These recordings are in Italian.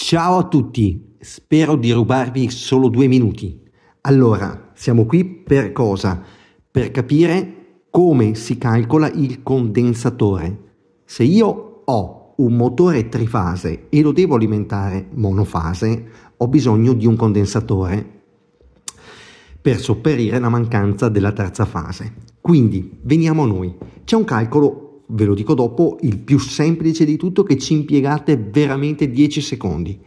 Ciao a tutti, spero di rubarvi solo 2 minuti. Allora, siamo qui per cosa? Per capire come si calcola il condensatore. Se io ho un motore trifase e lo devo alimentare monofase, ho bisogno di un condensatore per sopperire la mancanza della terza fase. Quindi, veniamo a noi. C'è un calcolo, ve lo dico dopo, il più semplice di tutto, che ci impiegate veramente 10 secondi.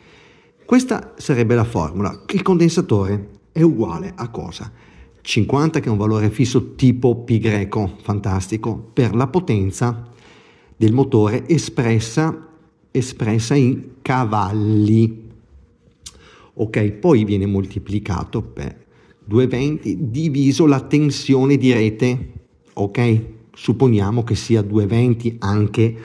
Questa sarebbe la formula. Il condensatore è uguale a cosa? 50, che è un valore fisso tipo pi greco, fantastico, per la potenza del motore espressa in cavalli. Ok, poi viene moltiplicato per 220 diviso la tensione di rete, ok? Supponiamo che sia 220, anche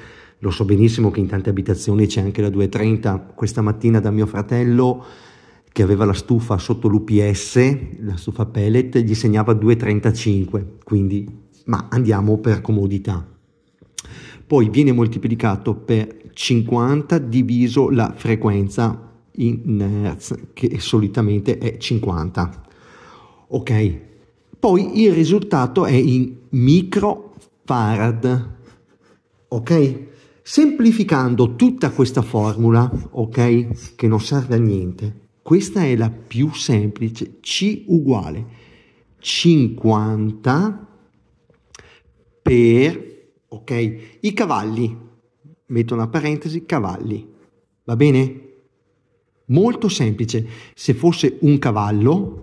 lo so benissimo che in tante abitazioni c'è anche la 230. Questa mattina da mio fratello, che aveva la stufa sotto l'UPS, la stufa pellet, gli segnava 235, quindi, ma andiamo per comodità. Poi viene moltiplicato per 50 diviso la frequenza in hertz, che solitamente è 50. Ok, poi il risultato è in microfarad, ok? Semplificando tutta questa formula, ok? Che non serve a niente. Questa è la più semplice. C uguale 50 per, ok? I cavalli, metto una parentesi, cavalli, va bene? Molto semplice. Se fosse un cavallo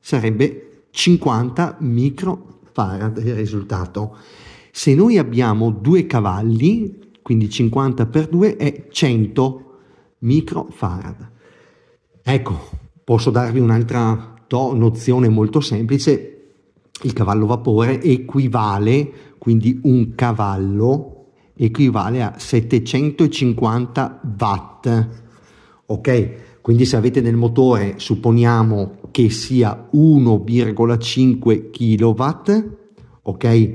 sarebbe 50 microfarad. Il risultato, se noi abbiamo 2 cavalli, quindi 50 per 2 è 100 microfarad. Ecco, posso darvi un'altra nozione molto semplice. Il cavallo vapore equivale, quindi un cavallo equivale a 750 watt, ok? Quindi se avete nel motore, supponiamo che sia 1,5 kW, ok?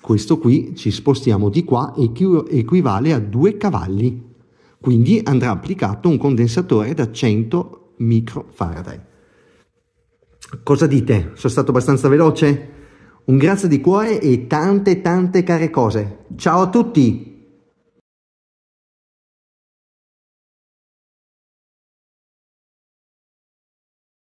Questo qui, ci spostiamo di qua, equivale a 2 cavalli. Quindi andrà applicato un condensatore da 100 microfarad. Cosa dite? Sono stato abbastanza veloce? Un grazie di cuore e tante care cose. Ciao a tutti!